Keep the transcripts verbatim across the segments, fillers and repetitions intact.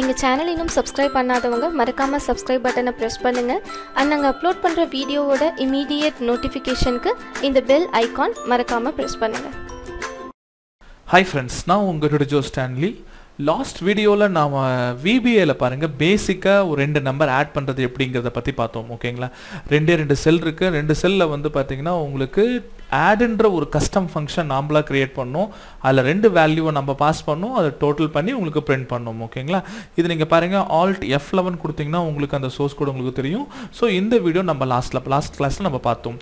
எங்க சேனல் இன்னும் subscribe பண்ணாதவங்க மறக்காம subscribe பட்டனை press பண்ணுங்க. and நாங்க upload பண்ற வீடியோவோட immediate notificationக்கு இந்த bell icon மறக்காம press பண்ணுங்க. Hi friends, நான் உங்க Tutor Joe Stanley. Last videoல நாம V B A ல பாருங்க பேசிக்கா ஒரு ரெண்டு நம்பர் ஆட் பண்றது எப்படிங்கறத பத்தி பார்த்தோம். ஓகேங்களா, ரெண்டே ரெண்டு செல் இருக்கு. ரெண்டு செல்ல வந்து பாத்தீங்கன்னா உங்களுக்கு addன்ற ஒரு கஸ்டம் ஃபங்க்ஷன் நாமளா கிரியேட் பண்ணோம். அதுல ரெண்டு வேல்யூவை நம்ம பாஸ் பண்ணோம், அதை டோட்டல் பண்ணி உங்களுக்கு பிரிண்ட் பண்ணோம். ஓகேங்களா, இது நீங்க பாருங்க alt F eleven கொடுத்தீங்கன்னா உங்களுக்கு அந்த சோர்ஸ் கோட் உங்களுக்கு தெரியும். சோ இந்த வீடியோ நம்ம லாஸ்ட்ல லாஸ்ட் கிளாஸ்ல நம்ம பார்த்தோம்.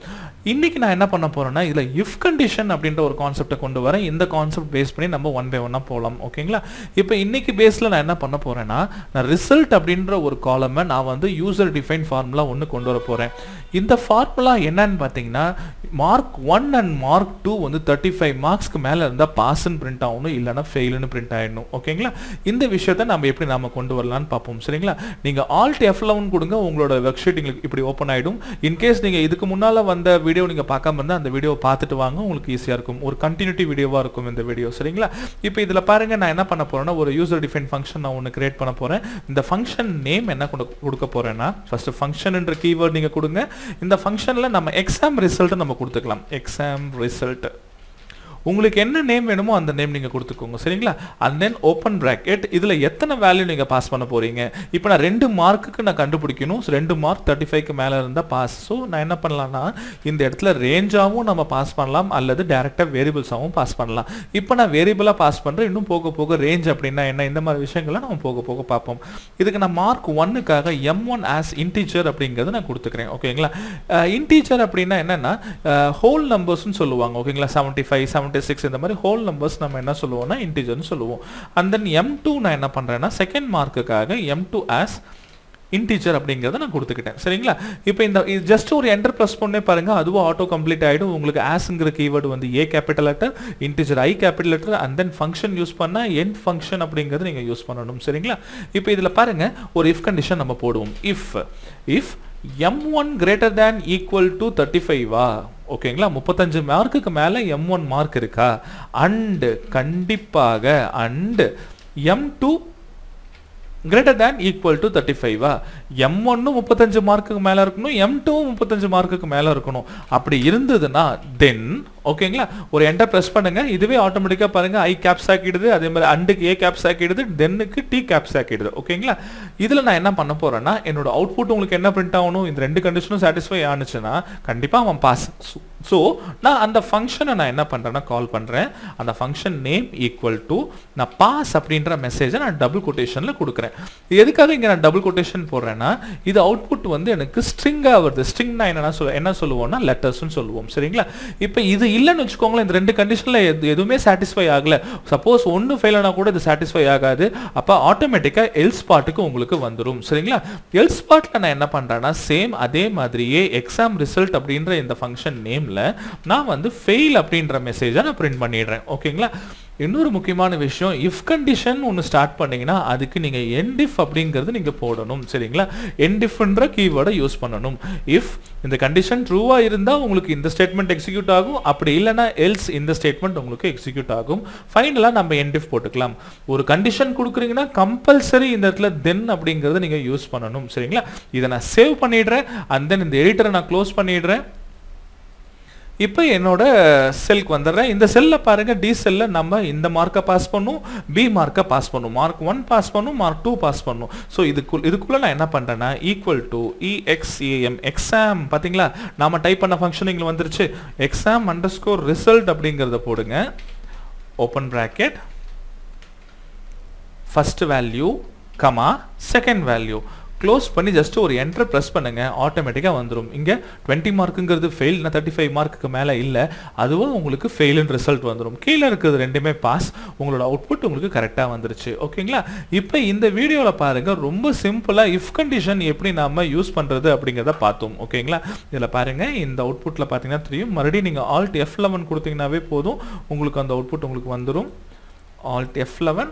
இன்னைக்கு நான் என்ன பண்ண போறேன்னா இதுல if கண்டிஷன் அப்படின்ற ஒரு கான்செப்ட்டை கொண்டு வரேன். இந்த கான்செப்ட் பேஸ் பண்ணி நம்ம ஒன் பை ஒன்னா போலாம். ஓகேங்களா, இப்போ இன்னைக்கு பேஸ்ல நான் என்ன பண்ண போறேன்னா நான் ரிசல்ட் அப்படின்ற ஒரு காலமை நான் வந்து யூசர் டிஃபைன் ஃபார்முலா ஒன்று கொண்டு வர போறேன். இந்த ஃபார்முலா என்னன்னு பார்த்தீங்கன்னா mark one and mark two வந்து தேர்ட்டி ஃபைவ் மார்க்ஸ்க்கு மேலே இருந்தால் பாஸ்ன்னு பிரிண்ட் ஆகணும், இல்லைனா ஃபெயிலுன்னு பிரிண்ட் ஆகிடணும். ஓகேங்களா, இந்த விஷயத்தை நம்ம எப்படி நாம கொண்டு வரலான்னு பார்ப்போம். சரிங்களா, நீங்கள் alt F eleven கொடுங்க, உங்களோட வெப்சைட் உங்களுக்கு இப்படி ஓப்பன் ஆகிடும். இன்கேஸ் நீங்கள் இதுக்கு முன்னால் வந்த வீடியோ நீங்கள் பார்க்காம இருந்தால் அந்த வீடியோ பார்த்துட்டு வாங்க, உங்களுக்கு ஈஸியாக இருக்கும். ஒரு கண்டினியூட்டி வீடியோவாக இருக்கும் இந்த வீடியோ. சரிங்களா, இப்போ இதில் பாருங்கள் நான் என்ன பண்ண போகிறேன்னா ஒரு யூசர் டிஃபைன் ஃபங்க்ஷன் நான் ஒன்று கிரியேட் பண்ண போகிறேன். இந்த ஃபங்க்ஷன் நேம் என்ன கொடுக்க போகிறேன்னா ஃபர்ஸ்ட் ஃபங்க்ஷன்ன்ற கீவேர்ட் நீங்கள் கொடுங்க. இந்த ஃபங்க்ஷன்ல நம்ம எக்ஸாம் ரிசல்ட் நம்ம கொடுத்துக்கலாம். எக்ஸாம் ரிசல்ட் உங்களுக்கு என்ன நேம் வேணுமோ அந்த நேம் நீங்கள் கொடுத்துக்கோங்க. சரிங்களா, அண்ட் தென் ஓப்பன் ப்ராக்கெட், இதில் எத்தனை வேல்யூ நீங்கள் பாஸ் பண்ண போகிறீங்க. இப்போ நான் ரெண்டு மார்க்குக்கு நான் கண்டுபிடிக்கணும். ஸோ ரெண்டு மார்க் தேர்ட்டி ஃபைவ்க்கு மேலே இருந்தால் பாஸ். ஸோ நான் என்ன பண்ணலாம்னா இந்த இடத்துல ரேஞ்சாகவும் நம்ம பாஸ் பண்ணலாம், அல்லது டேரெக்டாக வேரியபிள்ஸாகவும் பாஸ் பண்ணலாம். இப்போ நான் வேரியபிளாக பாஸ் பண்ணுறேன். இன்னும் போக போக ரேஞ்ச் அப்படின்னா என்ன, இந்த மாதிரி விஷயங்களை நம்ம போக போக பார்ப்போம். இதுக்கு நான் மார்க் ஒன்னுக்காக எம் ஒன் ஆஸ் இன்டீஜர் அப்படிங்கிறது நான் கொடுத்துக்கிறேன். ஓகேங்களா, இன்டீஜர் அப்படின்னா என்னென்னா ஹோல் நம்பர்ஸ்ன்னு சொல்லுவாங்க. ஓகேங்களா, செவன்ட்டி ஃபைவ் செவன்ட்டி six இந்த மாதிரி ஹோல் நம்பர்ஸ் நம்ம என்ன சொல்லுவோம்னா integer னு சொல்லுவோம். and then M two நான் என்ன பண்றேன்னா செகண்ட் மார்க்குக்காக M two as integer அப்படிங்கறத நான் கொடுத்துக்கிட்டேன். சரிங்களா, இப்போ இந்த ஜஸ்ட் ஒரு enter plus பண்ணே பாருங்க, அதுவும் ஆட்டோ கம்ப்ளீட் ஆயிடும். உங்களுக்கு asங்கற கீவேர்ட் வந்து a capital letter, integer i capital letter, and then function use பண்ணா end function அப்படிங்கறது நீங்க யூஸ் பண்ணணும். சரிங்களா, இப்போ இதுல பாருங்க ஒரு if condition நம்ம போடுவோம். if if M one greater than equal to thirty-five ஆ, ஓகேங்களா, முப்பத்தஞ்சு மார்க்குக்கு மேலே எம் ஒன் மார்க் இருக்கா, அண்டு கண்டிப்பாக and M two greater than equal to thirty-five. M one முப்பத்தஞ்சு மார்க்குக்கு மேல இருக்கணும், M two முப்பத்தஞ்சு மார்க்குக்கு மேல இருக்கணும். அப்படி இருந்ததுன்னா தென் ஓகேங்களா ஒரு என்டர் பிரஸ் பண்ணுங்க. இதுவே ஆட்டோமேட்டிக்கா பாருங்க ஐ கேப்ஸ் ஆக்கிடுது, அதே மாதிரி அண்டுக்கு ஏ கேப்ஸ் ஆக்கிடுது, தென்னுக்கு டி கேப்ஸ் ஆக்கிடுது. ஓகேங்களா, இதுல நான் என்ன பண்ண போறேன்னா என்னோட அவுட்புட் உங்களுக்கு என்ன பிரிண்ட் ஆகணும். இந்த ரெண்டு கண்டிஷனும் சாட்டிஸ்ஃபை ஆனிச்சுன்னா கண்டிப்பா அவன் பாஸ். ஸோ நான் அந்த ஃபங்க்ஷனை நான் என்ன பண்ணுறேன்னா கால் பண்ணுறேன். அந்த ஃபங்க்ஷன் நேம் ஈக்குவல் டு நான் பாஸ் அப்படின்ற மெசேஜை நான் டபுள் கொட்டேஷனில் கொடுக்குறேன். எதுக்காக இங்கே நான் டபுள் கொட்டேஷன் போடுறேன்னா இது அவுட்புட் வந்து எனக்கு ஸ்ட்ரிங்காக வருது. ஸ்ட்ரிங்னா என்னென்னா சொல் என்ன சொல்லுவோம்னா லெட்டர்ஸ்ன்னு சொல்லுவோம். சரிங்களா, இப்போ இது இல்லைன்னு வச்சுக்கோங்களேன், இந்த ரெண்டு கண்டிஷனில் எது எதுவுமே சாட்டிஸ்ஃபை ஆகலை. சப்போஸ் ஒன்று ஃபெயில் ஆனால் கூட இது சாட்டிஸ்ஃபை ஆகாது. அப்போ ஆட்டோமேட்டிக்காக எல்ஸ் பார்ட்டுக்கு உங்களுக்கு வந்துடும். சரிங்களா, எல்ஸ் பார்ட்டில் நான் என்ன பண்ணுறேன்னா சேம் அதே மாதிரியே எக்ஸாம் ரிசல்ட் அப்படின்ற இந்த ஃபங்க்ஷன் நேமில் நான் வந்து fail அப்படின்ற மெசேஜை நான் பிரிண்ட் பண்ணிடுறேன். ஓகேங்களா, இன்னொரு முக்கியமான விஷயம் if condition ஒன்று ஸ்டார்ட் பண்ணீங்கன்னா அதுக்கு நீங்கள் end if அப்படிங்கிறது நீங்கள் போடணும். சரிங்களா, end ifன்ற கீவேர்டை யூஸ் பண்ணணும். if இந்த கண்டிஷன் ட்ரூவாக இருந்தால் உங்களுக்கு இந்த ஸ்டேட்மெண்ட் எக்ஸிக்யூட் ஆகும், அப்படி இல்லைனா எல்ஸ் இந்த ஸ்டேட்மெண்ட் உங்களுக்கு எக்ஸிக்யூட் ஆகும். ஃபைனலாக நம்ம end if போட்டுக்கலாம். ஒரு கண்டிஷன் கொடுக்குறீங்கன்னா கம்பல்சரி இந்த இடத்துல தென் அப்படிங்கிறத நீங்கள் யூஸ் பண்ணணும். சரிங்களா, இதை நான் சேவ் பண்ணிடுறேன். அண்ட் தென் இந்த எடிட்டரை நான் க்ளோஸ் பண்ணிடுறேன். இப்போ என்னோட செல்க்கு வந்துடுறேன். இந்த செல்லில் பாருங்கள் டி செல்லில் நம்ம இந்த மார்க்கை பாஸ் பண்ணும், பி மார்க்கை பாஸ் பண்ணும், மார்க் ஒன் பாஸ் பண்ணும், மார்க் டூ பாஸ் பண்ணும். ஸோ இதுக்கு இதுக்குள்ளே நான் என்ன பண்ணுறேன்னா ஈக்குவல் டு இஎக்ஸ்ஏஎம் எக்ஸாம் பார்த்தீங்களா நம்ம டைப் பண்ண ஃபங்க்ஷன் இங்கே வந்துருச்சு. எக்ஸாம் அண்டர் ஸ்கோர் ரிசல்ட் அப்படிங்கிறத போடுங்க. Open bracket first value comma second value close பண்ணி ஜஸ்ட் ஒரு என்டர் ப்ரெஸ் பண்ணுங்கள், ஆட்டோமேட்டிக்காக வந்துடும். இங்கே டுவெண்ட்டி மார்க்குங்கிறது ஃபெயில், நான் தேர்ட்டி ஃபைவ் மார்க்குக்கு மேலே இல்லை, அதுவும் உங்களுக்கு ஃபெயிலுன்னு ரிசல்ட் வந்துடும். கீழே இருக்கிறது ரெண்டுமே பாஸ், உங்களோட அவுட்புட் உங்களுக்கு கரெக்டாக வந்துருச்சு. ஓகேங்களா, இப்போ இந்த வீடியோவில் பாருங்கள் ரொம்ப சிம்பிளாக இஃப் கண்டிஷன் எப்படி நம்ம யூஸ் பண்ணுறது அப்படிங்கிறத பார்த்தோம். ஓகேங்களா, இதில் பாருங்கள் இந்த அவுட்புட்டில் பார்த்தீங்கன்னா தெரியும். மறுபடியும் நீங்கள் alt F eleven கொடுத்தீங்கன்னாவே போதும், உங்களுக்கு அந்த அவுட்புட் உங்களுக்கு வந்துடும். alt F eleven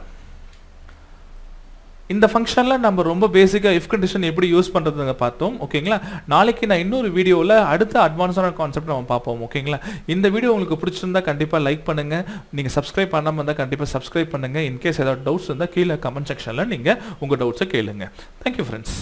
In the function la namm romba basic if condition eppadi use pandradhunga paathom okayla naaliki na innoru video la adutha advanced ana concept namm paapom okayla indha video ungalku pidichirundha kandipa like pannunga neenga subscribe pannama irundha kandipa subscribe pannunga in case edha doubts irundha keela comment section la neenga unga doubts ah kelunga thank you friends.